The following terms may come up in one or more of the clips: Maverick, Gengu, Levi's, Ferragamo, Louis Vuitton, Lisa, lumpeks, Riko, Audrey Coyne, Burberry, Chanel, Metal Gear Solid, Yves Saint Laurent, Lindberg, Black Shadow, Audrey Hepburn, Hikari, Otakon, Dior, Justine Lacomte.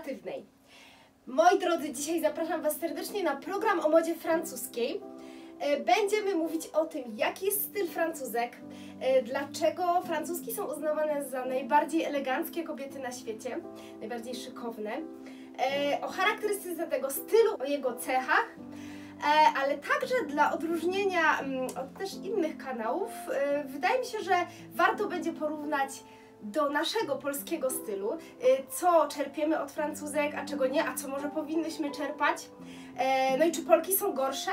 kreatywnej. Moi drodzy, dzisiaj zapraszam Was serdecznie na program o modzie francuskiej. Będziemy mówić o tym, jaki jest styl Francuzek, dlaczego Francuzki są uznawane za najbardziej eleganckie kobiety na świecie, najbardziej szykowne, o charakterystyce tego stylu, o jego cechach, ale także dla odróżnienia od też innych kanałów, wydaje mi się, że warto będzie porównać do naszego polskiego stylu, co czerpiemy od Francuzek, a czego nie, a co może powinnyśmy czerpać, no i czy Polki są gorsze?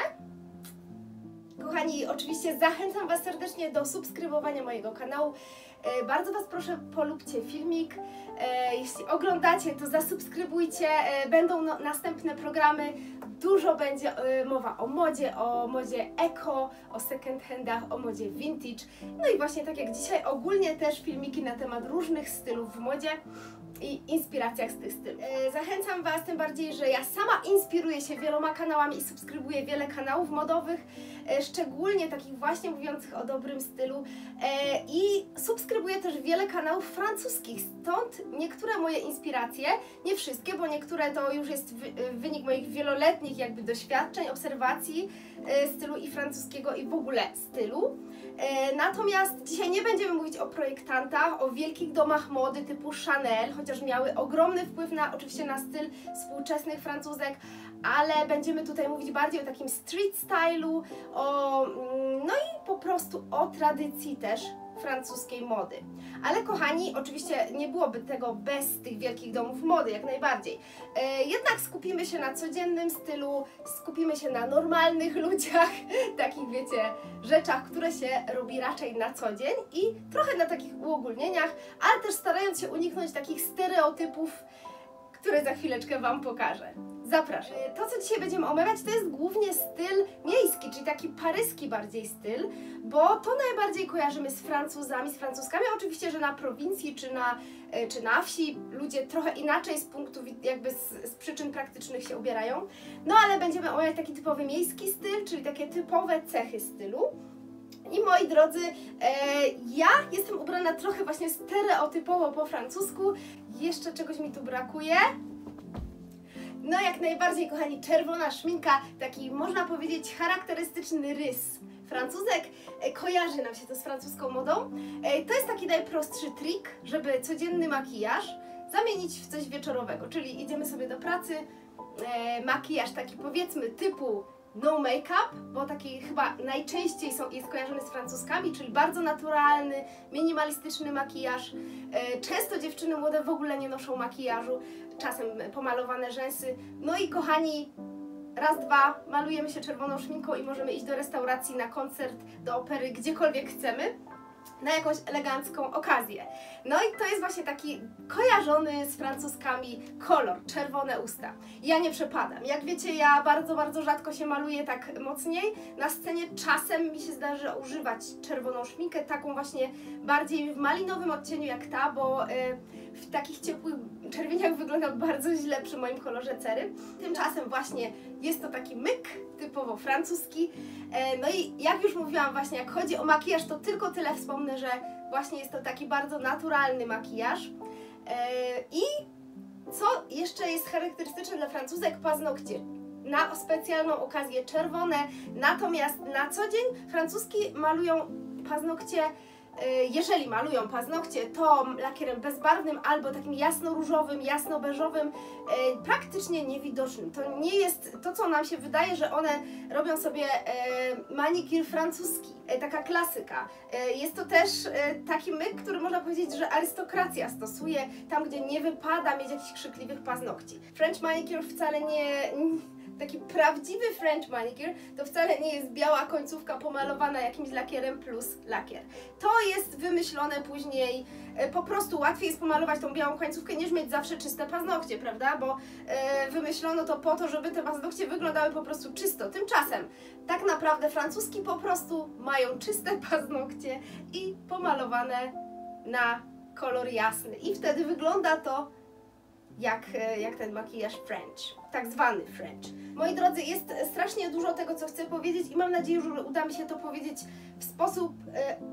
Kochani, oczywiście zachęcam Was serdecznie do subskrybowania mojego kanału. Bardzo Was proszę, polubcie filmik. Jeśli oglądacie, to zasubskrybujcie. Będą następne programy. Dużo będzie mowa o modzie eko, o second handach, o modzie vintage. No i właśnie tak jak dzisiaj, ogólnie też filmiki na temat różnych stylów w modzie i inspiracjach z tych stylów. Zachęcam Was, tym bardziej, że ja sama inspiruję się wieloma kanałami i subskrybuję wiele kanałów modowych, szczególnie takich właśnie mówiących o dobrym stylu, i subskrybuję też wiele kanałów francuskich, stąd niektóre moje inspiracje, nie wszystkie, bo niektóre to już jest wynik moich wieloletnich jakby doświadczeń, obserwacji stylu i francuskiego, i w ogóle stylu. Natomiast dzisiaj nie będziemy mówić o projektantach, o wielkich domach mody typu Chanel, chociaż miały ogromny wpływ na, oczywiście na styl współczesnych Francuzek, ale będziemy tutaj mówić bardziej o takim street stylu, no i po prostu o tradycji też francuskiej mody. Ale kochani, oczywiście nie byłoby tego bez tych wielkich domów mody, jak najbardziej. Jednak skupimy się na codziennym stylu, skupimy się na normalnych ludziach, takich wiecie, rzeczach, które się robi raczej na co dzień, i trochę na takich uogólnieniach, ale też starając się uniknąć takich stereotypów, które za chwileczkę Wam pokażę. Zapraszam. To, co dzisiaj będziemy omawiać, to jest głównie styl miejski, czyli taki paryski bardziej styl, bo to najbardziej kojarzymy z Francuzami, z Francuskami. Oczywiście, że na prowincji czy na wsi ludzie trochę inaczej z punktu, jakby z przyczyn praktycznych się ubierają. No ale będziemy omawiać taki typowy miejski styl, czyli takie typowe cechy stylu. I moi drodzy, ja jestem ubrana trochę właśnie stereotypowo po francusku. Jeszcze czegoś mi tu brakuje. No jak najbardziej, kochani, czerwona szminka, taki można powiedzieć charakterystyczny rys Francuzek. Kojarzy nam się to z francuską modą. To jest taki najprostszy trik, żeby codzienny makijaż zamienić w coś wieczorowego, czyli idziemy sobie do pracy, makijaż taki powiedzmy typu no make-up, bo taki chyba najczęściej jest kojarzony z Francuskami, czyli bardzo naturalny, minimalistyczny makijaż. Często dziewczyny młode w ogóle nie noszą makijażu, czasem pomalowane rzęsy. No i kochani, raz, dwa, malujemy się czerwoną szminką i możemy iść do restauracji, na koncert, do opery, gdziekolwiek chcemy, na jakąś elegancką okazję. No i to jest właśnie taki kojarzony z Francuskami kolor, czerwone usta. Ja nie przepadam. Jak wiecie, ja bardzo rzadko się maluję tak mocniej. Na scenie czasem mi się zdarzy używać czerwoną szminkę, taką właśnie bardziej w malinowym odcieniu jak ta, bo w takich ciepłych czerwieniach wygląda bardzo źle przy moim kolorze cery. Tymczasem właśnie jest to taki myk typowo francuski. No i jak już mówiłam właśnie, jak chodzi o makijaż, to tylko tyle wspomnę, że właśnie jest to taki bardzo naturalny makijaż. I co jeszcze jest charakterystyczne dla Francuzek? Paznokcie. Na specjalną okazję czerwone, natomiast na co dzień Francuski malują paznokcie, jeżeli malują paznokcie, to lakierem bezbarwnym albo takim jasno-różowym, jasno-beżowym, praktycznie niewidocznym. To nie jest to, co nam się wydaje, że one robią sobie manikir francuski, taka klasyka. Jest to też taki myk, który można powiedzieć, że arystokracja stosuje tam, gdzie nie wypada mieć jakichś krzykliwych paznokci. French manicure wcale nie... Taki prawdziwy French manicure to wcale nie jest biała końcówka pomalowana jakimś lakierem plus lakier. To jest wymyślone później, po prostu łatwiej jest pomalować tą białą końcówkę niż mieć zawsze czyste paznokcie, prawda? Bo wymyślono to po to, żeby te paznokcie wyglądały po prostu czysto. Tymczasem tak naprawdę Francuski po prostu mają czyste paznokcie i pomalowane na kolor jasny. I wtedy wygląda to jak ten makijaż French, tak zwany French. Moi drodzy, jest strasznie dużo tego, co chcę powiedzieć i mam nadzieję, że uda mi się to powiedzieć w sposób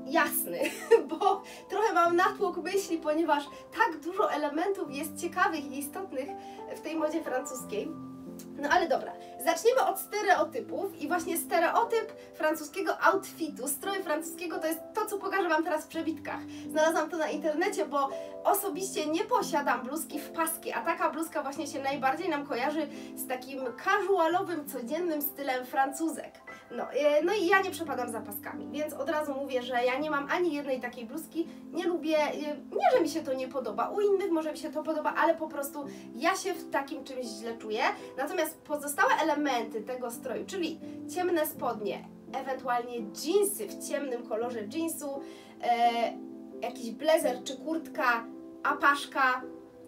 jasny, bo trochę mam natłok myśli, ponieważ tak dużo elementów jest ciekawych i istotnych w tej modzie francuskiej. No ale dobra, zaczniemy od stereotypów i właśnie stereotyp francuskiego outfitu, stroju francuskiego to jest to, co pokażę Wam teraz w przebitkach. Znalazłam to na internecie, bo osobiście nie posiadam bluzki w paski, a taka bluzka właśnie się najbardziej nam kojarzy z takim casualowym, codziennym stylem francuzek. No i ja nie przepadam za paskami, więc od razu mówię, że ja nie mam ani jednej takiej bluzki, nie lubię, nie, że mi się to nie podoba, u innych może mi się to podoba, ale po prostu ja się w takim czymś źle czuję. Natomiast pozostałe elementy tego stroju, czyli ciemne spodnie, ewentualnie dżinsy w ciemnym kolorze dżinsu, jakiś blazer czy kurtka, apaszka,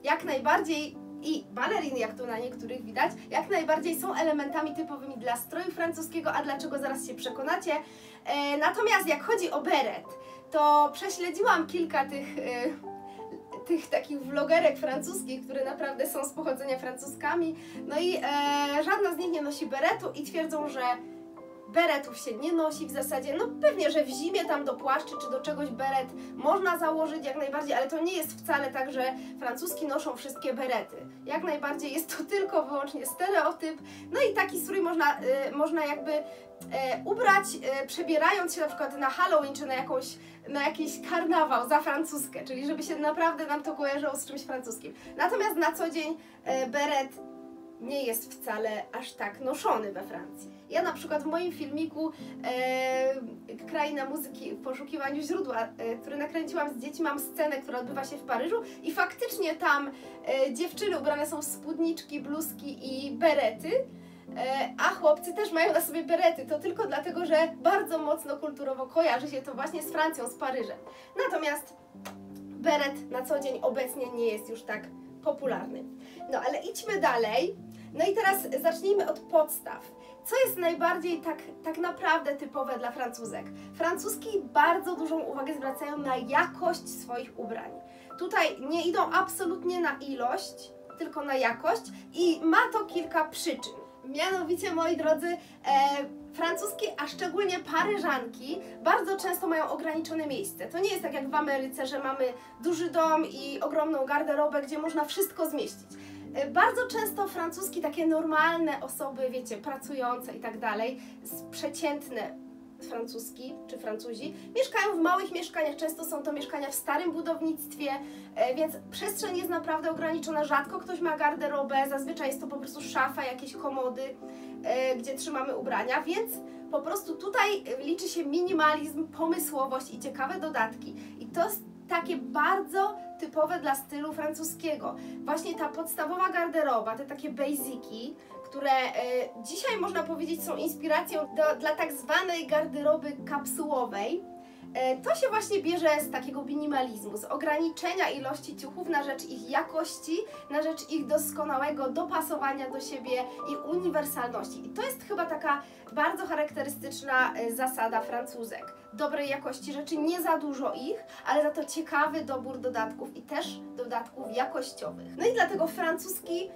jak najbardziej i baleriny, jak to na niektórych widać, jak najbardziej są elementami typowymi dla stroju francuskiego, a dlaczego zaraz się przekonacie. Natomiast jak chodzi o beret, to prześledziłam kilka tych takich vlogerek francuskich, które naprawdę są z pochodzenia francuskami, no i żadna z nich nie nosi beretu i twierdzą, że beretów się nie nosi w zasadzie, no pewnie, że w zimie tam do płaszczy czy do czegoś beret można założyć jak najbardziej, ale to nie jest wcale tak, że francuski noszą wszystkie berety. Jak najbardziej jest to tylko wyłącznie stereotyp, no i taki strój można jakby ubrać, przebierając się na przykład na Halloween czy na jakiś karnawał za francuskę, czyli żeby się naprawdę nam to kojarzyło z czymś francuskim. Natomiast na co dzień beret nie jest wcale aż tak noszony we Francji. Ja na przykład w moim filmiku Kraina Muzyki w poszukiwaniu źródła, który nakręciłam z dziećmi, mam scenę, która odbywa się w Paryżu i faktycznie tam dziewczyny ubrane są w spódniczki, bluzki i berety, a chłopcy też mają na sobie berety, to tylko dlatego, że bardzo mocno kulturowo kojarzy się to właśnie z Francją, z Paryżem. Natomiast beret na co dzień obecnie nie jest już tak popularny. No ale idźmy dalej. No i teraz zacznijmy od podstaw. Co jest najbardziej tak naprawdę typowe dla Francuzek? Francuski bardzo dużą uwagę zwracają na jakość swoich ubrań. Tutaj nie idą absolutnie na ilość, tylko na jakość i ma to kilka przyczyn. Mianowicie, moi drodzy, francuskie, a szczególnie Paryżanki, bardzo często mają ograniczone miejsce. To nie jest tak jak w Ameryce, że mamy duży dom i ogromną garderobę, gdzie można wszystko zmieścić. Bardzo często francuski, takie normalne osoby, wiecie, pracujące i tak dalej, przeciętne francuski czy Francuzi, mieszkają w małych mieszkaniach, często są to mieszkania w starym budownictwie, więc przestrzeń jest naprawdę ograniczona, rzadko ktoś ma garderobę, zazwyczaj jest to po prostu szafa, jakieś komody, gdzie trzymamy ubrania, więc po prostu tutaj liczy się minimalizm, pomysłowość i ciekawe dodatki. I to jest takie bardzo typowe dla stylu francuskiego. Właśnie ta podstawowa garderoba, te takie basiki, które dzisiaj można powiedzieć są inspiracją dla tak zwanej garderoby kapsułowej. To się właśnie bierze z takiego minimalizmu, z ograniczenia ilości ciuchów na rzecz ich jakości, na rzecz ich doskonałego dopasowania do siebie i uniwersalności. I to jest chyba taka bardzo charakterystyczna zasada Francuzek. Dobrej jakości rzeczy, nie za dużo ich, ale za to ciekawy dobór dodatków i też dodatków jakościowych. No i dlatego francuski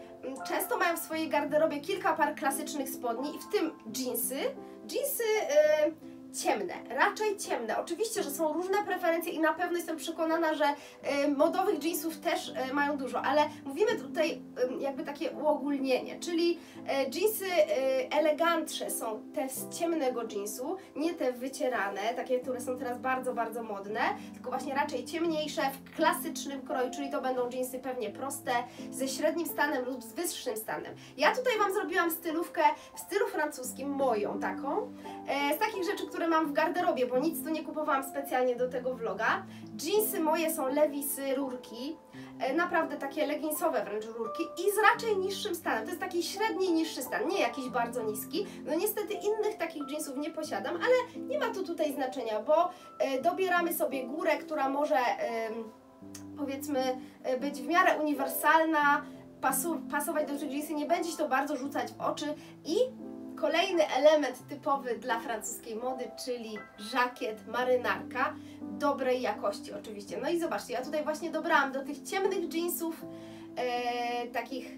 często mają w swojej garderobie kilka par klasycznych spodni, i w tym dżinsy. Dżinsy ciemne, raczej ciemne. Oczywiście, że są różne preferencje i na pewno jestem przekonana, że modowych dżinsów też mają dużo, ale mówimy tutaj jakby takie uogólnienie, czyli dżinsy elegantsze są te z ciemnego dżinsu, nie te wycierane, takie, które są teraz bardzo, bardzo modne, tylko właśnie raczej ciemniejsze, w klasycznym kroju, czyli to będą dżinsy pewnie proste, ze średnim stanem lub z wyższym stanem. Ja tutaj Wam zrobiłam stylówkę w stylu francuskim, moją taką, z takich rzeczy, które mam w garderobie, bo nic tu nie kupowałam specjalnie do tego vloga. Dżinsy moje są Levi'sy, rurki, naprawdę takie leginsowe wręcz rurki i z raczej niższym stanem. To jest taki średni, niższy stan, nie jakiś bardzo niski. No niestety innych takich dżinsów nie posiadam, ale nie ma to tutaj znaczenia, bo dobieramy sobie górę, która może powiedzmy być w miarę uniwersalna, pasować do dżinsy, nie będzie się to bardzo rzucać w oczy. I kolejny element typowy dla francuskiej mody, czyli żakiet, marynarka, dobrej jakości oczywiście. No i zobaczcie, ja tutaj właśnie dobrałam do tych ciemnych dżinsów takich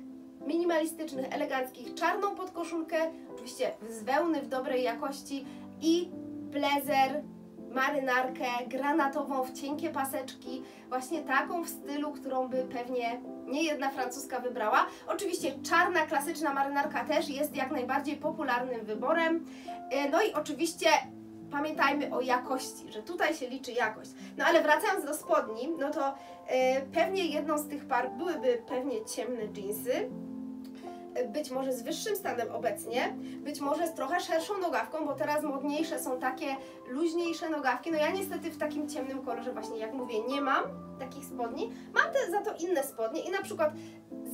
minimalistycznych, eleganckich, czarną podkoszulkę, oczywiście z wełny w dobrej jakości i blazer, marynarkę granatową w cienkie paseczki, właśnie taką w stylu, którą by pewnie niejedna francuska wybrała. Oczywiście czarna, klasyczna marynarka też jest jak najbardziej popularnym wyborem. No i oczywiście pamiętajmy o jakości, że tutaj się liczy jakość. No ale wracając do spodni, no to pewnie jedną z tych par byłyby pewnie ciemne dżinsy, być może z wyższym stanem obecnie, być może z trochę szerszą nogawką, bo teraz modniejsze są takie luźniejsze nogawki. No ja niestety w takim ciemnym kolorze właśnie, jak mówię, nie mam takich spodni. Mam te, za to inne spodnie i na przykład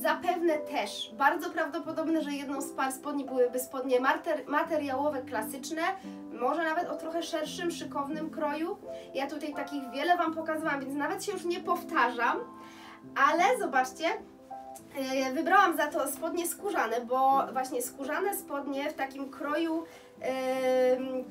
zapewne też bardzo prawdopodobne, że jedną z par spodni byłyby spodnie materiałowe, klasyczne, może nawet o trochę szerszym, szykownym kroju. Ja tutaj takich wiele Wam pokazałam, więc nawet się już nie powtarzam, ale zobaczcie, wybrałam za to spodnie skórzane, bo właśnie skórzane spodnie w takim kroju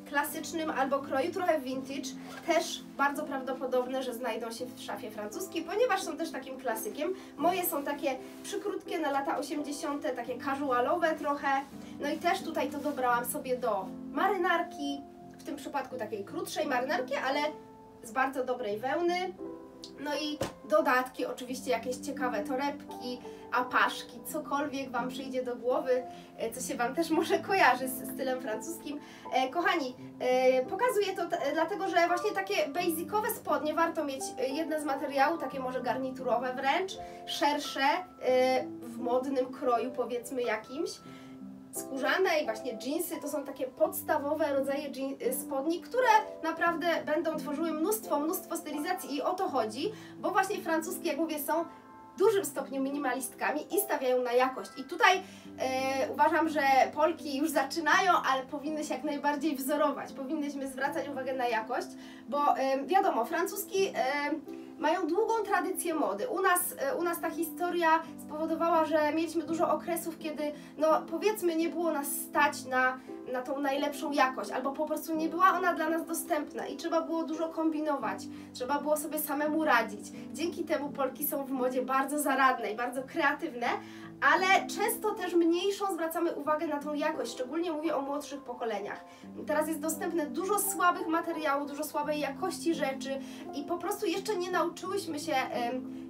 klasycznym albo kroju trochę vintage też bardzo prawdopodobne, że znajdą się w szafie francuskiej, ponieważ są też takim klasykiem. Moje są takie przykrótkie na lata 80, takie casualowe trochę. No i też tutaj to dobrałam sobie do marynarki, w tym przypadku takiej krótszej marynarki, ale z bardzo dobrej wełny. No i dodatki, oczywiście jakieś ciekawe torebki, apaszki, cokolwiek Wam przyjdzie do głowy, co się Wam też może kojarzy z stylem francuskim. Kochani, pokazuję to dlatego, że właśnie takie basicowe spodnie warto mieć jedne z materiału, takie może garniturowe wręcz, szersze, w modnym kroju powiedzmy jakimś. Skórzane i właśnie dżinsy to są takie podstawowe rodzaje spodni, które naprawdę będą tworzyły mnóstwo stylizacji i o to chodzi, bo właśnie francuskie, jak mówię, są w dużym stopniu minimalistkami i stawiają na jakość. I tutaj uważam, że Polki już zaczynają, ale powinny się jak najbardziej wzorować, powinnyśmy zwracać uwagę na jakość, bo wiadomo, francuski mają długą tradycję mody. U nas ta historia spowodowała, że mieliśmy dużo okresów, kiedy no powiedzmy nie było nas stać na tą najlepszą jakość, albo po prostu nie była ona dla nas dostępna i trzeba było dużo kombinować, trzeba było sobie samemu radzić. Dzięki temu Polki są w modzie bardzo zaradne i bardzo kreatywne, ale często też mniejszą zwracamy uwagę na tą jakość, szczególnie mówię o młodszych pokoleniach. Teraz jest dostępne dużo słabych materiałów, dużo słabej jakości rzeczy i po prostu jeszcze nie nauczyłyśmy się,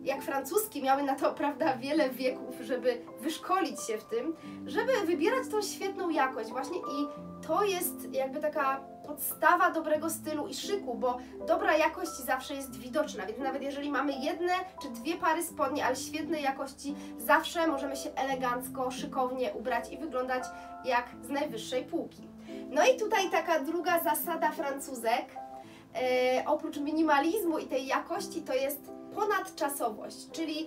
jak francuski, miały na to, prawda, wiele wieków, żeby wyszkolić się w tym, żeby wybierać tą świetną jakość właśnie i to jest jakby taka podstawa dobrego stylu i szyku, bo dobra jakość zawsze jest widoczna, więc nawet jeżeli mamy jedne czy dwie pary spodni, ale świetnej jakości, zawsze możemy się elegancko, szykownie ubrać i wyglądać jak z najwyższej półki. No i tutaj taka druga zasada Francuzek, oprócz minimalizmu i tej jakości, to jest ponadczasowość, czyli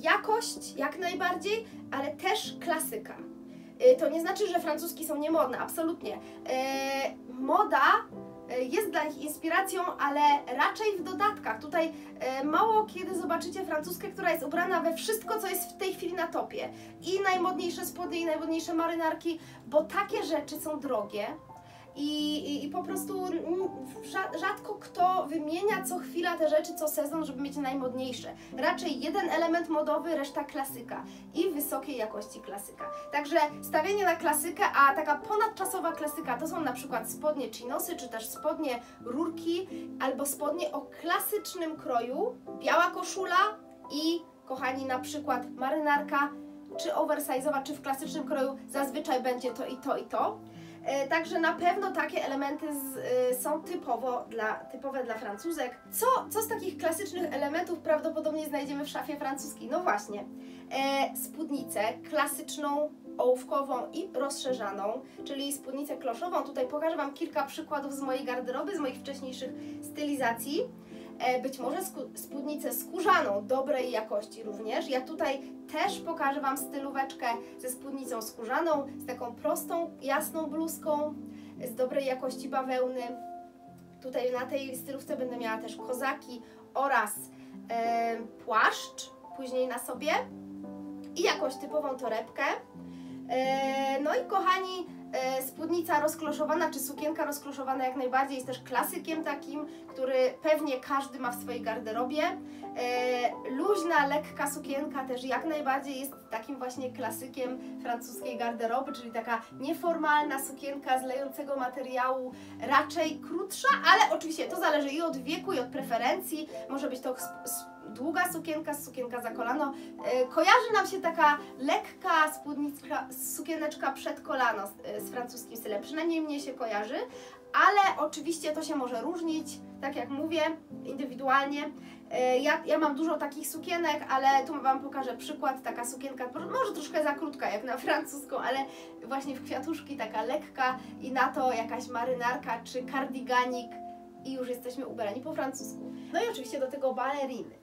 jakość jak najbardziej, ale też klasyka. To nie znaczy, że francuski są niemodne, absolutnie. Moda jest dla nich inspiracją, ale raczej w dodatkach. Tutaj mało kiedy zobaczycie francuskę, która jest ubrana we wszystko, co jest w tej chwili na topie. I najmodniejsze spodnie, i najmodniejsze marynarki, bo takie rzeczy są drogie. I po prostu rzadko kto wymienia co chwila te rzeczy, co sezon, żeby mieć najmodniejsze. Raczej jeden element modowy, reszta klasyka i wysokiej jakości klasyka. Także stawienie na klasykę, a taka ponadczasowa klasyka to są na przykład spodnie chinosy, czy też spodnie rurki, albo spodnie o klasycznym kroju, biała koszula i, kochani, na przykład marynarka, czy oversize'owa, czy w klasycznym kroju, zazwyczaj będzie to i to i to. Także na pewno takie elementy są typowe dla Francuzek. Co z takich klasycznych elementów prawdopodobnie znajdziemy w szafie francuskiej? No właśnie, spódnicę klasyczną, ołówkową i rozszerzaną, czyli spódnicę kloszową. Tutaj pokażę Wam kilka przykładów z mojej garderoby, z moich wcześniejszych stylizacji. Być może spódnicę skórzaną, dobrej jakości również. Ja tutaj też pokażę Wam stylóweczkę ze spódnicą skórzaną, z taką prostą, jasną bluzką, z dobrej jakości bawełny. Tutaj na tej stylówce będę miała też kozaki oraz płaszcz, później na sobie i jakąś typową torebkę. No i kochani, Spódnica rozkloszowana czy sukienka rozkloszowana jak najbardziej jest też klasykiem takim, który pewnie każdy ma w swojej garderobie. Luźna, lekka sukienka też jak najbardziej jest takim właśnie klasykiem francuskiej garderoby, czyli taka nieformalna sukienka z lejącego materiału, raczej krótsza, ale oczywiście to zależy i od wieku, i od preferencji. Może być to długa sukienka, sukienka za kolano. Kojarzy nam się taka lekka spódniczka, sukieneczka przed kolano z francuskim stylem, przynajmniej mnie się kojarzy, ale oczywiście to się może różnić, tak jak mówię, indywidualnie. Ja mam dużo takich sukienek, ale tu Wam pokażę przykład, taka sukienka, może troszkę za krótka jak na francuską, ale właśnie w kwiatuszki, taka lekka i na to jakaś marynarka czy kardiganik i już jesteśmy ubrani po francusku. No i oczywiście do tego baleriny.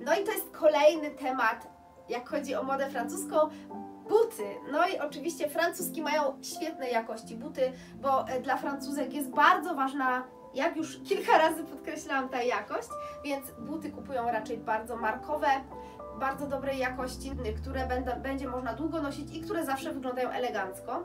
No i to jest kolejny temat, jak chodzi o modę francuską, buty. No i oczywiście francuski mają świetnej jakości buty, bo dla Francuzek jest bardzo ważna, jak już kilka razy podkreślałam, ta jakość, więc buty kupują raczej bardzo markowe, bardzo dobrej jakości, które będzie można długo nosić i które zawsze wyglądają elegancko.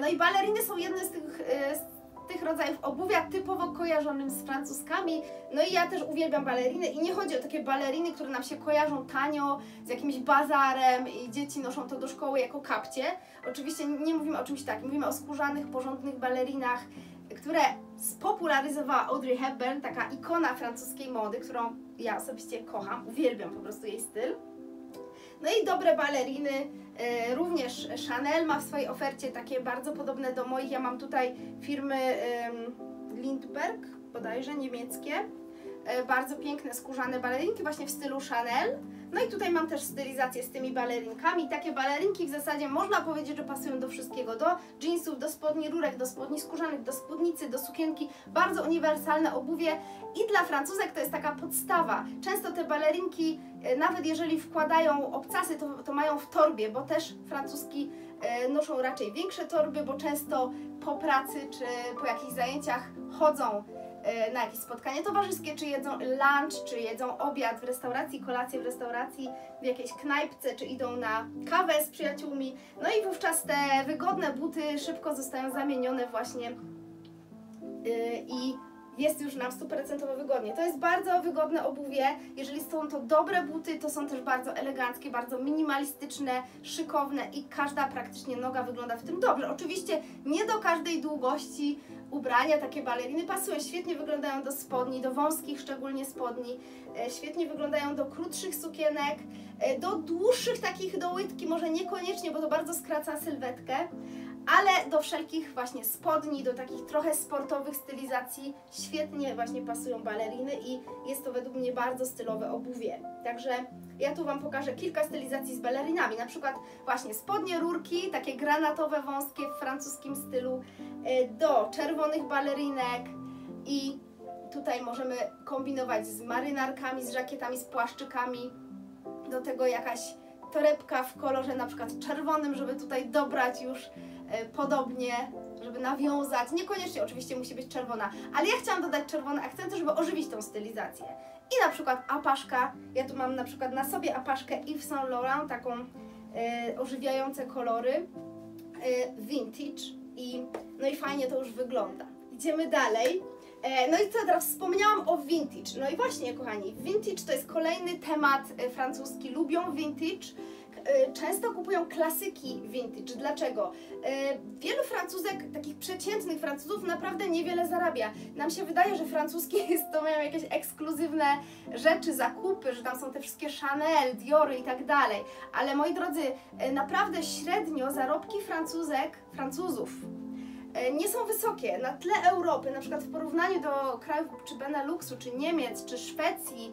No i baleriny są jednym z tych rodzajów obuwia typowo kojarzonym z francuskami. No i ja też uwielbiam baleriny i nie chodzi o takie baleriny, które nam się kojarzą tanio z jakimś bazarem i dzieci noszą to do szkoły jako kapcie. Oczywiście nie mówimy o czymś takim, mówimy o skórzanych, porządnych balerinach, które spopularyzowała Audrey Hepburn, taka ikona francuskiej mody, którą ja osobiście kocham, uwielbiam po prostu jej styl. No i dobre baleriny, również Chanel ma w swojej ofercie takie bardzo podobne do moich. Ja mam tutaj firmy Lindberg, bodajże niemieckie, bardzo piękne skórzane balerinki właśnie w stylu Chanel. No i tutaj mam też stylizację z tymi balerinkami. Takie balerinki w zasadzie można powiedzieć, że pasują do wszystkiego, do jeansów, do spodni rurek, do spodni skórzanych, do spódnicy, do sukienki. Bardzo uniwersalne obuwie i dla Francuzek to jest taka podstawa. Często te balerinki, nawet jeżeli wkładają obcasy, to mają w torbie, bo też francuski noszą raczej większe torby, bo często po pracy czy po jakichś zajęciach chodzą na jakieś spotkanie towarzyskie, czy jedzą lunch, czy jedzą obiad w restauracji, kolację w restauracji, w jakiejś knajpce, czy idą na kawę z przyjaciółmi. No i wówczas te wygodne buty szybko zostają zamienione właśnie i jest już nam 100% wygodnie. To jest bardzo wygodne obuwie, jeżeli są to dobre buty, to są też bardzo eleganckie, bardzo minimalistyczne, szykowne i każda praktycznie noga wygląda w tym dobrze. Oczywiście nie do każdej długości ubrania takie baleriny pasują, świetnie wyglądają do spodni, do wąskich szczególnie spodni, świetnie wyglądają do krótszych sukienek, do dłuższych takich do łydki może niekoniecznie, bo to bardzo skraca sylwetkę, ale do wszelkich właśnie spodni, do takich trochę sportowych stylizacji świetnie właśnie pasują baleriny i jest to według mnie bardzo stylowe obuwie. Także ja tu Wam pokażę kilka stylizacji z balerinami, na przykład właśnie spodnie rurki, takie granatowe, wąskie w francuskim stylu, do czerwonych balerinek i tutaj możemy kombinować z marynarkami, z żakietami, z płaszczykami, do tego jakaś torebka w kolorze na przykład czerwonym, żeby tutaj dobrać już podobnie, żeby nawiązać, niekoniecznie oczywiście musi być czerwona, ale ja chciałam dodać czerwone akcenty, żeby ożywić tą stylizację. I na przykład apaszka, ja tu mam na przykład na sobie apaszkę Yves Saint Laurent, taką ożywiające kolory, vintage i no i fajnie to już wygląda. Idziemy dalej. No i co teraz? Wspomniałam o vintage. No i właśnie, kochani, vintage to jest kolejny temat francuski. Lubią vintage, często kupują klasyki vintage. Dlaczego? Wielu Francuzek, takich przeciętnych Francuzów, naprawdę niewiele zarabia. Nam się wydaje, że francuskie to mają jakieś ekskluzywne rzeczy, zakupy, że tam są te wszystkie Chanel, Diory i tak dalej. Ale moi drodzy, naprawdę średnio zarobki Francuzów nie są wysokie. Na tle Europy, na przykład w porównaniu do krajów czy Beneluxu, czy Niemiec, czy Szwecji,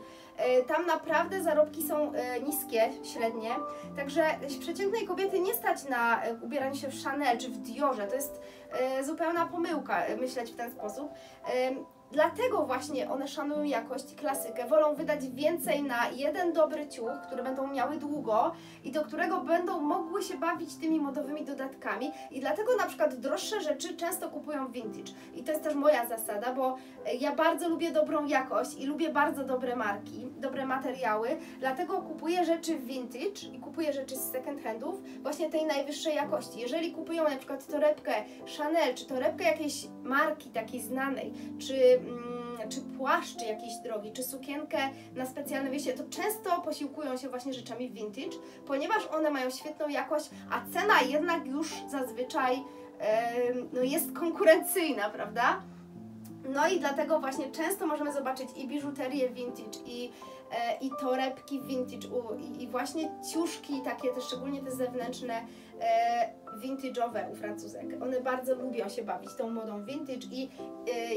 tam naprawdę zarobki są niskie, średnie. Także przeciętnej kobiety nie stać na ubieranie się w Chanel czy w Diorze. To jest zupełna pomyłka myśleć w ten sposób. Dlatego właśnie one szanują jakość, klasykę, wolą wydać więcej na jeden dobry ciuch, który będą miały długo i do którego będą mogły się bawić tymi modowymi dodatkami i dlatego na przykład droższe rzeczy często kupują vintage. I to jest też moja zasada, bo ja bardzo lubię dobrą jakość i lubię bardzo dobre marki, dobre materiały, dlatego kupuję rzeczy vintage i kupuję rzeczy z second handów właśnie tej najwyższej jakości. Jeżeli kupują na przykład torebkę Chanel, czy torebkę jakiejś marki takiej znanej, czy płaszcz jakiś drogi, czy sukienkę na specjalne wieście, to często posiłkują się właśnie rzeczami vintage, ponieważ one mają świetną jakość, a cena jednak już zazwyczaj jest konkurencyjna, prawda? No i dlatego właśnie często możemy zobaczyć i biżuterię vintage, i torebki vintage, i właśnie ciuszki takie, też szczególnie te zewnętrzne, vintage'owe u Francuzek. One bardzo lubią się bawić tą modą vintage i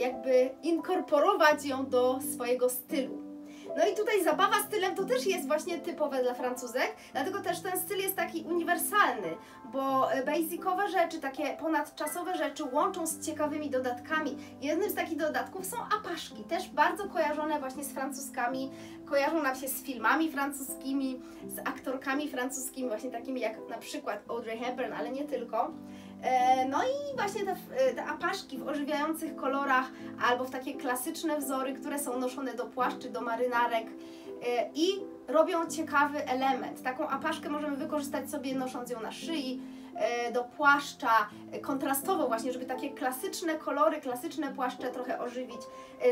jakby inkorporować ją do swojego stylu. No i tutaj zabawa stylem to też jest właśnie typowe dla Francuzek, dlatego też ten styl jest taki uniwersalny, bo basicowe rzeczy, takie ponadczasowe rzeczy łączą z ciekawymi dodatkami. Jednym z takich dodatków są apaszki, też bardzo kojarzone właśnie z Francuzkami, kojarzą nam się z filmami francuskimi, z aktorkami francuskimi, właśnie takimi jak na przykład Audrey Hepburn, ale nie tylko. No i właśnie te apaszki w ożywiających kolorach albo w takie klasyczne wzory, które są noszone do płaszczy, do marynarek i robią ciekawy element. Taką apaszkę możemy wykorzystać sobie nosząc ją na szyi, do płaszcza, kontrastowo właśnie, żeby takie klasyczne kolory, klasyczne płaszcze trochę ożywić,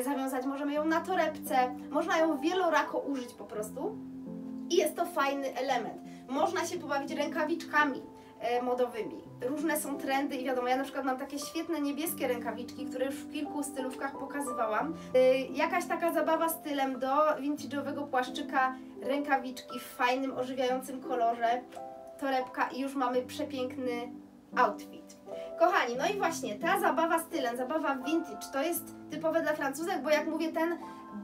zawiązać możemy ją na torebce, można ją wielorako użyć po prostu i jest to fajny element. Można się pobawić rękawiczkami modowymi. Różne są trendy i wiadomo, ja na przykład mam takie świetne niebieskie rękawiczki, które już w kilku stylówkach pokazywałam. Jakaś taka zabawa stylem do vintage'owego płaszczyka, rękawiczki w fajnym, ożywiającym kolorze, torebka i już mamy przepiękny outfit. Kochani, no i właśnie ta zabawa stylem, zabawa vintage to jest typowe dla Francuzek, bo jak mówię, ten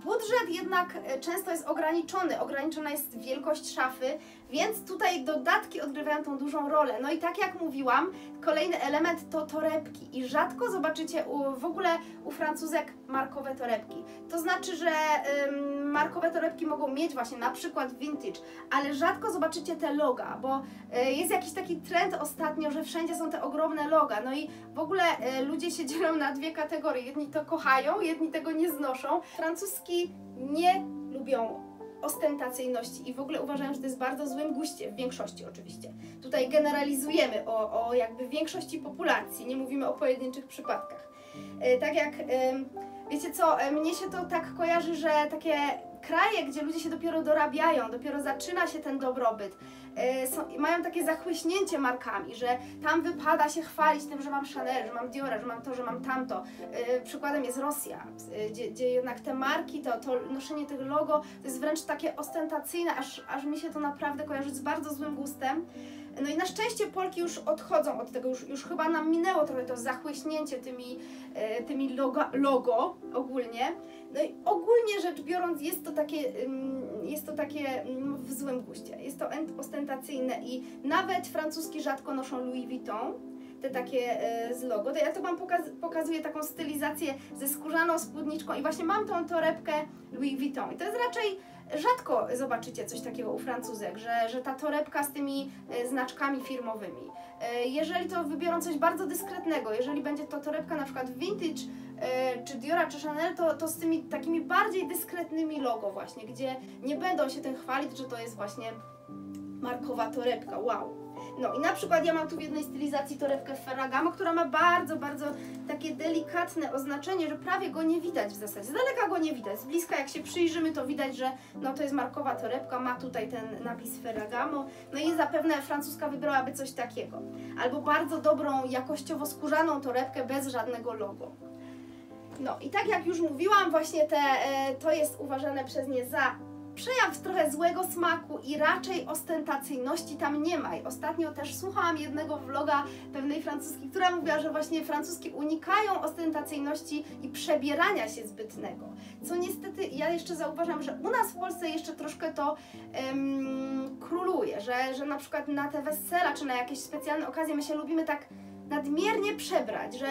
budżet jednak często jest ograniczony, ograniczona jest wielkość szafy, więc tutaj dodatki odgrywają tą dużą rolę. No i tak jak mówiłam, kolejny element to torebki i rzadko zobaczycie w ogóle u Francuzek markowe torebki. To znaczy, że markowe torebki mogą mieć właśnie na przykład vintage, ale rzadko zobaczycie te loga, bo jest jakiś taki trend ostatnio, że wszędzie są te ogromne loga. No i w ogóle ludzie się dzielą na dwie kategorie. Jedni to kochają, jedni tego nie znoszą. Francuzki nie lubią ostentacyjności i w ogóle uważają, że to jest bardzo złym guście, w większości oczywiście. Tutaj generalizujemy o jakby większości populacji, nie mówimy o pojedynczych przypadkach. Tak jak, wiecie co, mnie się to tak kojarzy, że takie kraje, gdzie ludzie się dopiero dorabiają, dopiero zaczyna się ten dobrobyt, mają takie zachłyśnięcie markami, że tam wypada się chwalić tym, że mam Chanel, że mam Diora, że mam to, że mam tamto. Przykładem jest Rosja, gdzie jednak te marki, to noszenie tych logo, to jest wręcz takie ostentacyjne, aż mi się to naprawdę kojarzy z bardzo złym gustem. No i na szczęście Polki już odchodzą od tego, już chyba nam minęło trochę to zachłyśnięcie tymi logo ogólnie. No i ogólnie rzecz biorąc jest to takie w złym guście, jest to ostentacyjne i nawet francuski rzadko noszą Louis Vuitton, te takie z logo. To ja to Wam pokazuję taką stylizację ze skórzaną spódniczką i właśnie mam tą torebkę Louis Vuitton i to jest raczej rzadko zobaczycie coś takiego u Francuzek, że ta torebka z tymi znaczkami firmowymi. Jeżeli to wybiorą coś bardzo dyskretnego, jeżeli będzie to torebka na przykład vintage, czy Diora, czy Chanel, to z tymi takimi bardziej dyskretnymi logo właśnie, gdzie nie będą się tym chwalić, że to jest właśnie markowa torebka, wow. No i na przykład ja mam tu w jednej stylizacji torebkę Ferragamo, która ma bardzo, bardzo takie delikatne oznaczenie, że prawie go nie widać w zasadzie, z daleka go nie widać, z bliska jak się przyjrzymy, to widać, że no to jest markowa torebka, ma tutaj ten napis Ferragamo, no i zapewne francuska wybrałaby coś takiego, albo bardzo dobrą, jakościowo skórzaną torebkę bez żadnego logo. No i tak jak już mówiłam, właśnie to jest uważane przez nie za przejaw trochę złego smaku i raczej ostentacyjności tam nie ma. I ostatnio też słuchałam jednego vloga pewnej francuskiej, która mówiła, że właśnie francuski unikają ostentacyjności i przebierania się zbytnego. Co niestety ja jeszcze zauważam, że u nas w Polsce jeszcze troszkę to króluje, że na przykład na te wesela czy na jakieś specjalne okazje my się lubimy tak nadmiernie przebrać, że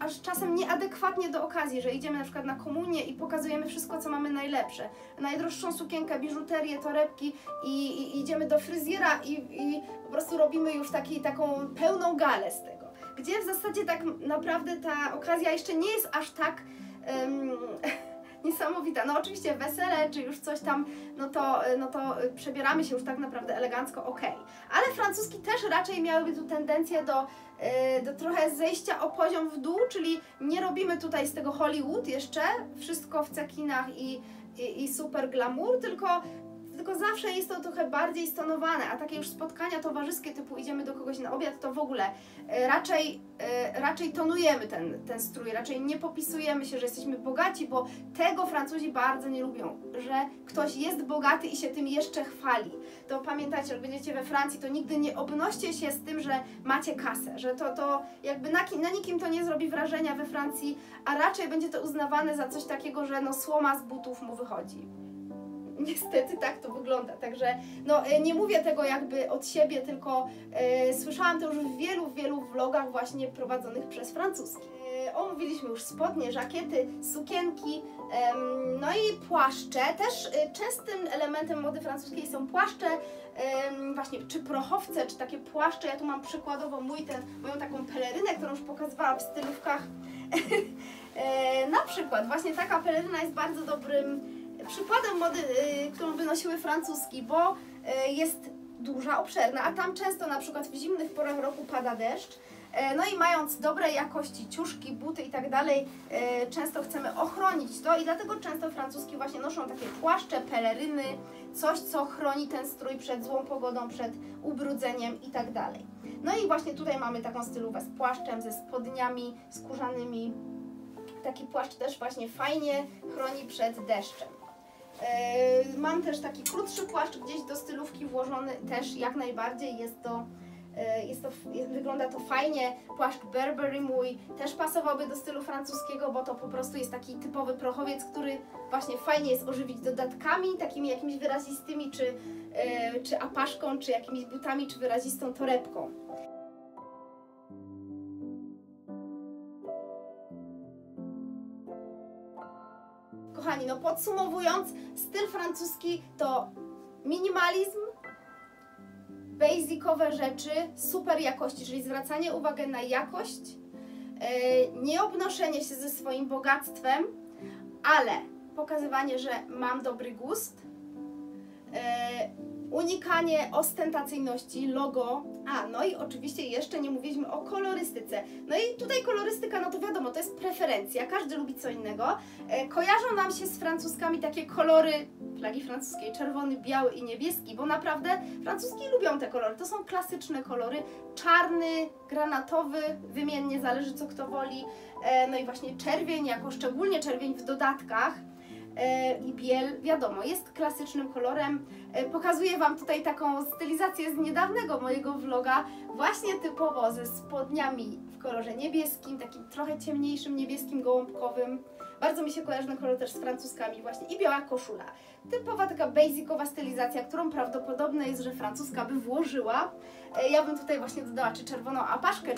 aż czasem nieadekwatnie do okazji, że idziemy na przykład na komunię i pokazujemy wszystko, co mamy najlepsze. Najdroższą sukienkę, biżuterię, torebki i idziemy do fryzjera i po prostu robimy już taką pełną galę z tego. Gdzie w zasadzie tak naprawdę ta okazja jeszcze nie jest aż tak niesamowita. No oczywiście wesele, czy już coś tam, no to przebieramy się już tak naprawdę elegancko, okej. Ale francuski też raczej miałyby tu tendencję do trochę zejścia o poziom w dół, czyli nie robimy tutaj z tego Hollywood jeszcze, wszystko w cekinach i super glamour, tylko zawsze jest to trochę bardziej stonowane, a takie już spotkania towarzyskie typu idziemy do kogoś na obiad, to w ogóle raczej tonujemy ten strój, raczej nie popisujemy się, że jesteśmy bogaci, bo tego Francuzi bardzo nie lubią, że ktoś jest bogaty i się tym jeszcze chwali. To pamiętajcie, jak będziecie we Francji, to nigdy nie obnoście się z tym, że macie kasę, że to jakby na nikim to nie zrobi wrażenia we Francji, a raczej będzie to uznawane za coś takiego, że no słoma z butów mu wychodzi. Niestety tak to wygląda, także no, nie mówię tego jakby od siebie, tylko słyszałam to już w wielu vlogach właśnie prowadzonych przez francuskich. Omówiliśmy już spodnie, żakiety, sukienki, no i płaszcze. Też częstym elementem mody francuskiej są płaszcze, właśnie czy prochowce, czy takie płaszcze. Ja tu mam przykładowo moją taką pelerynę, którą już pokazywałam w stylówkach. Na przykład właśnie taka peleryna jest bardzo dobrym przykładem mody, którą wynosiły francuski, bo jest duża, obszerna, a tam często na przykład w zimnych porach roku pada deszcz, no i mając dobrej jakości ciuszki, buty i tak dalej, często chcemy ochronić to i dlatego często francuski właśnie noszą takie płaszcze, peleryny, coś, co chroni ten strój przed złą pogodą, przed ubrudzeniem i tak dalej. No i właśnie tutaj mamy taką stylówę z płaszczem, ze spodniami skórzanymi. Taki płaszcz też właśnie fajnie chroni przed deszczem. Mam też taki krótszy płaszcz gdzieś do stylówki włożony, też jak najbardziej wygląda to fajnie. Płaszcz Burberry mój też pasowałby do stylu francuskiego, bo to po prostu jest taki typowy prochowiec, który właśnie fajnie jest ożywić dodatkami, takimi jakimiś wyrazistymi, czy apaszką, czy jakimiś butami, czy wyrazistą torebką. Kochani, no podsumowując, styl francuski to minimalizm, basicowe rzeczy, super jakości, czyli zwracanie uwagi na jakość, nieobnoszenie się ze swoim bogactwem, ale pokazywanie, że mam dobry gust, unikanie ostentacyjności, logo, no i oczywiście jeszcze nie mówiliśmy o kolorystyce. No i tutaj kolorystyka, no to wiadomo, to jest preferencja, każdy lubi co innego. Kojarzą nam się z francuskami takie kolory flagi francuskiej, czerwony, biały i niebieski, bo naprawdę francuski lubią te kolory, to są klasyczne kolory, czarny, granatowy, wymiennie, zależy co kto woli, no i właśnie czerwień, jako szczególnie czerwień w dodatkach, i biel, wiadomo, jest klasycznym kolorem. Pokazuję Wam tutaj taką stylizację z niedawnego mojego vloga, właśnie typowo ze spodniami w kolorze niebieskim, takim trochę ciemniejszym, niebieskim, gołąbkowym. Bardzo mi się kojarzy ten kolor też z francuskami właśnie i biała koszula. Typowa taka basicowa stylizacja, którą prawdopodobne jest, że francuska by włożyła. Ja bym tutaj właśnie dodała czy czerwoną apaszkę,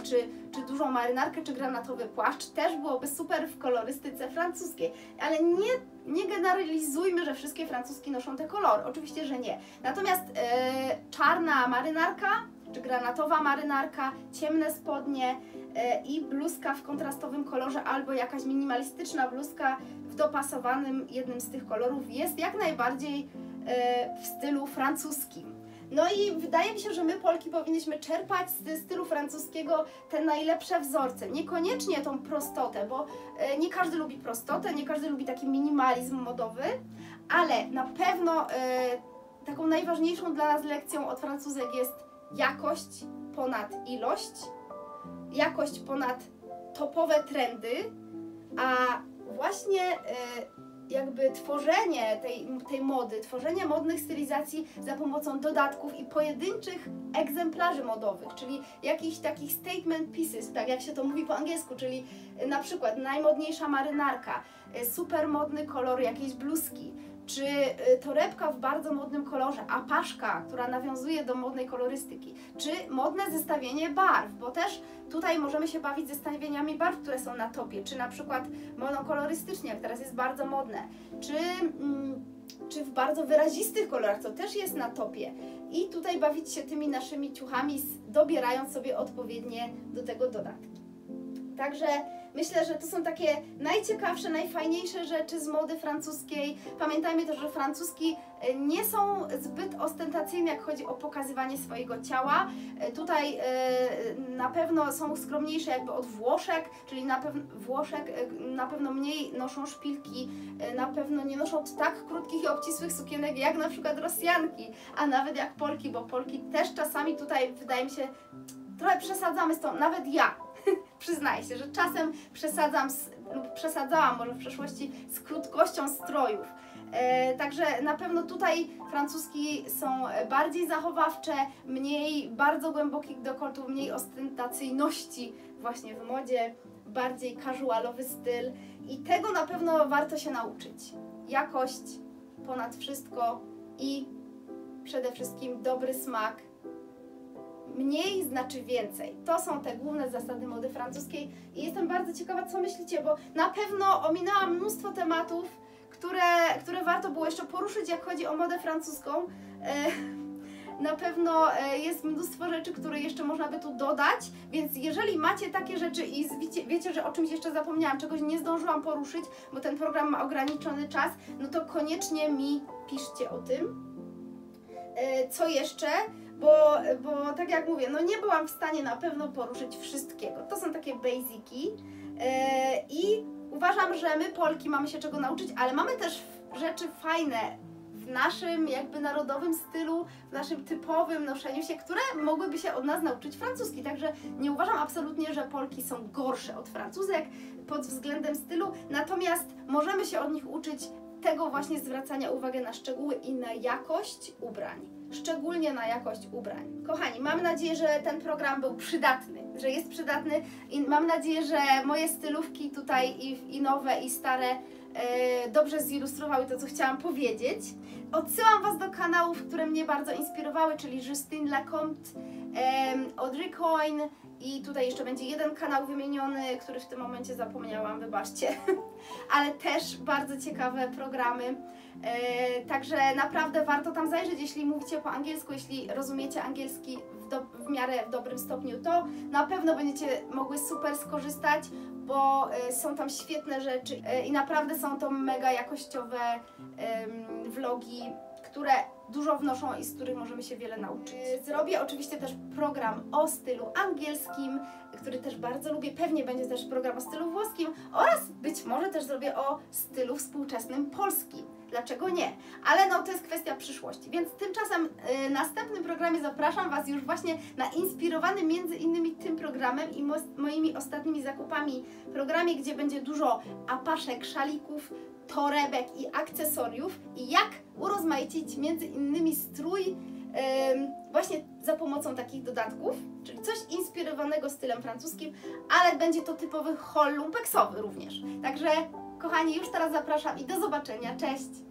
czy dużą marynarkę, czy granatowy płaszcz. Też byłoby super w kolorystyce francuskiej. Ale nie generalizujmy, że wszystkie francuski noszą te kolory. Oczywiście, że nie. Natomiast czarna marynarka, czy granatowa marynarka, ciemne spodnie i bluzka w kontrastowym kolorze albo jakaś minimalistyczna bluzka w dopasowanym jednym z tych kolorów jest jak najbardziej w stylu francuskim. No i wydaje mi się, że my Polki powinniśmy czerpać z stylu francuskiego te najlepsze wzorce, niekoniecznie tą prostotę, bo nie każdy lubi prostotę, nie każdy lubi taki minimalizm modowy, ale na pewno taką najważniejszą dla nas lekcją od Francuzek jest jakość ponad ilość, jakość ponad topowe trendy, a właśnie jakby tworzenie tej mody, tworzenie modnych stylizacji za pomocą dodatków i pojedynczych egzemplarzy modowych, czyli jakichś takich statement pieces, tak jak się to mówi po angielsku, czyli na przykład najmodniejsza marynarka, super modny kolor jakiejś bluzki, czy torebka w bardzo modnym kolorze, a paszka, która nawiązuje do modnej kolorystyki, czy modne zestawienie barw, bo też tutaj możemy się bawić zestawieniami barw, które są na topie, czy na przykład monokolorystycznie, jak teraz jest bardzo modne, czy w bardzo wyrazistych kolorach, co też jest na topie. I tutaj bawić się tymi naszymi ciuchami, dobierając sobie odpowiednie do tego dodatki. Także myślę, że to są takie najciekawsze, najfajniejsze rzeczy z mody francuskiej. Pamiętajmy też, że francuski nie są zbyt ostentacyjne, jak chodzi o pokazywanie swojego ciała. Tutaj na pewno są skromniejsze jakby od Włoszek, czyli na pewno mniej noszą szpilki, na pewno nie noszą tak krótkich i obcisłych sukienek jak na przykład Rosjanki, a nawet jak Polki, bo Polki też czasami tutaj, wydaje mi się, trochę przesadzamy z tą, nawet ja. Przyznaję się, że czasem przesadzałam może w przeszłości z krótkością strojów. Także na pewno tutaj francuski są bardziej zachowawcze, mniej bardzo głębokich dekoltów, mniej ostentacyjności właśnie w modzie, bardziej casualowy styl i tego na pewno warto się nauczyć. Jakość ponad wszystko i przede wszystkim dobry smak. Mniej znaczy więcej. To są te główne zasady mody francuskiej i jestem bardzo ciekawa, co myślicie, bo na pewno ominęłam mnóstwo tematów, które warto było jeszcze poruszyć, jak chodzi o modę francuską. Na pewno jest mnóstwo rzeczy, które jeszcze można by tu dodać, więc jeżeli macie takie rzeczy i wiecie, że o czymś jeszcze zapomniałam, czegoś nie zdążyłam poruszyć, bo ten program ma ograniczony czas, no to koniecznie mi piszcie o tym. Co jeszcze? Bo tak jak mówię, no nie byłam w stanie na pewno poruszyć wszystkiego. To są takie basiki i uważam, że my Polki mamy się czego nauczyć, ale mamy też rzeczy fajne w naszym jakby narodowym stylu, w naszym typowym noszeniu się, które mogłyby się od nas nauczyć francuski. Także nie uważam absolutnie, że Polki są gorsze od Francuzek pod względem stylu, natomiast możemy się od nich uczyć tego właśnie zwracania uwagi na szczegóły i na jakość ubrań. Szczególnie na jakość ubrań. Kochani, mam nadzieję, że ten program był przydatny, że jest przydatny i mam nadzieję, że moje stylówki tutaj i nowe i stare dobrze zilustrowały to, co chciałam powiedzieć. Odsyłam Was do kanałów, które mnie bardzo inspirowały, czyli Justine Lacomte, Audrey Coyne i tutaj jeszcze będzie jeden kanał wymieniony, który w tym momencie zapomniałam, wybaczcie, ale też bardzo ciekawe programy. Także naprawdę warto tam zajrzeć, jeśli mówicie po angielsku, jeśli rozumiecie angielski w miarę w dobrym stopniu, to na pewno będziecie mogły super skorzystać, bo są tam świetne rzeczy i naprawdę są to mega jakościowe vlogi, które dużo wnoszą i z których możemy się wiele nauczyć. Zrobię oczywiście też program o stylu angielskim, który też bardzo lubię, pewnie będzie też program o stylu włoskim oraz być może też zrobię o stylu współczesnym polskim. Dlaczego nie? Ale no to jest kwestia przyszłości, więc tymczasem w następnym programie zapraszam Was już właśnie na inspirowany między innymi tym programem i moimi ostatnimi zakupami programie, gdzie będzie dużo apaszek, szalików, torebek i akcesoriów i jak urozmaicić między innymi strój właśnie za pomocą takich dodatków, czyli coś inspirowanego stylem francuskim, ale będzie to typowy haul lumpeksowy również. Także kochani, już teraz zapraszam i do zobaczenia, cześć!